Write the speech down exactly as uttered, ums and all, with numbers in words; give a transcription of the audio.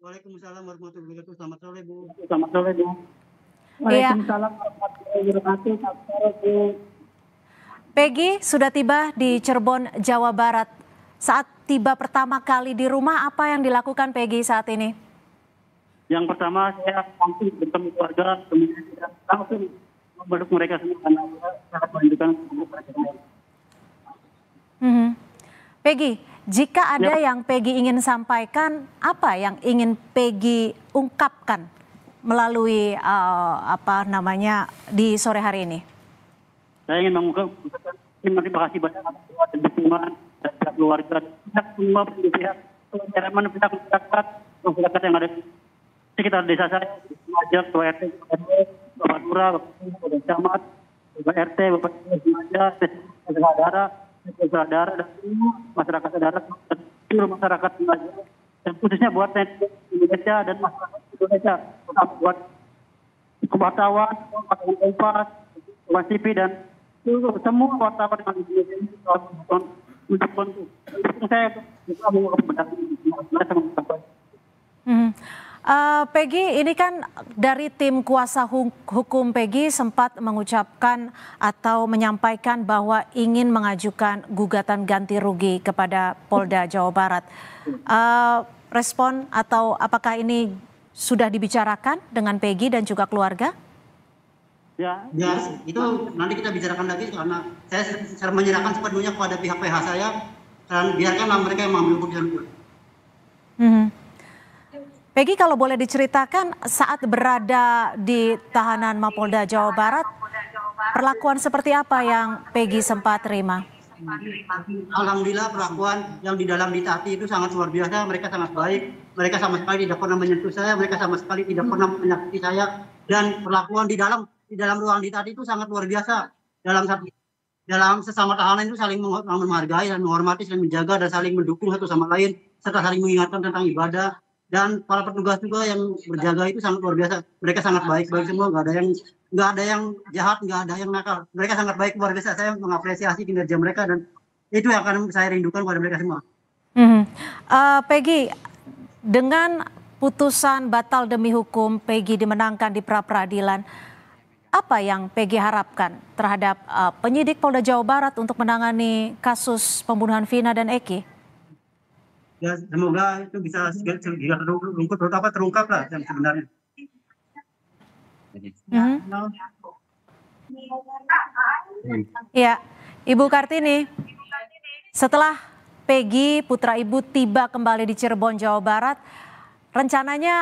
Waalaikumsalam warahmatullahi wabarakatuh. Selamat sore, Bu. Selamat sore, Bu. Waalaikumsalam warahmatullahi wabarakatuh. Selamat sore, Bu. Pegi sudah tiba di Cirebon, Jawa Barat. Saat tiba pertama kali di rumah, apa yang dilakukan Pegi saat ini? Yang pertama, saya langsung bertemu keluarga, kemudian langsung memeluk mereka semua karena saya melanjutkan perjalanan. Mm-hmm. Pegi, jika ada ya, yang Pegi ingin sampaikan, apa yang ingin Pegi ungkapkan melalui uh, apa namanya di sore hari ini? Saya ingin mengungkapkan terima kasih banyak atas semua dukungan dan pihak keluarga, pihak semua pihak, pihak pihak masyarakat, masyarakat yang ada di sekitar desa saya, Majak, Ketua R T, Bapak Lurah, Bapak Camat, Bapak R T, Bapak Majak, saudara, saudara dan semua masyarakat saudara, seluruh masyarakat Majak, dan khususnya buat Indonesia dan masyarakat Indonesia, buat wartawan, wartawan Kompas, Kompas T V dan semua wartawan yang di Indonesia untuk bantu. Saya juga mau hmm. uh, Pegi, ini kan dari tim kuasa hukum Pegi sempat mengucapkan atau menyampaikan bahwa ingin mengajukan gugatan ganti rugi kepada Polda Jawa Barat. Uh, respon atau apakah ini sudah dibicarakan dengan Pegi dan juga keluarga? Ya, ya, itu nanti kita bicarakan lagi karena saya menyerahkan sepenuhnya kepada pihak P H saya dan biarkanlah mereka yang mengambil keputusan. Mm-hmm. Pegi, kalau boleh diceritakan saat berada di tahanan Mapolda Jawa Barat, perlakuan seperti apa yang Pegi sempat terima? Alhamdulillah perlakuan yang di dalam ditaati itu sangat luar biasa, mereka sangat baik, mereka sama sekali tidak pernah menyentuh saya, mereka sama sekali tidak pernah menyakiti saya, dan perlakuan di dalam di dalam ruang ditati itu sangat luar biasa. Dalam dalam sesama tahanan itu saling menghargai dan menghormati, saling menjaga dan saling mendukung satu sama lain, serta saling mengingatkan tentang ibadah. Dan para petugas juga yang berjaga itu sangat luar biasa. Mereka sangat baik-baik semua, nggak ada yang nggak ada yang jahat, nggak ada yang nakal. Mereka sangat baik, luar biasa. Saya mengapresiasi kinerja mereka dan itu yang akan saya rindukan pada mereka semua. Mm-hmm. uh, Pegi, dengan putusan batal demi hukum Pegi dimenangkan di pra peradilan, apa yang Pegi harapkan terhadap uh, penyidik Polda Jawa Barat untuk menangani kasus pembunuhan Vina dan Eki? Ya, semoga itu bisa segera terungkap, terutama terungkap lah yang sebenarnya. Mm-hmm. Ya, Ibu Kartini, setelah Pegi putra ibu tiba kembali di Cirebon, Jawa Barat, rencananya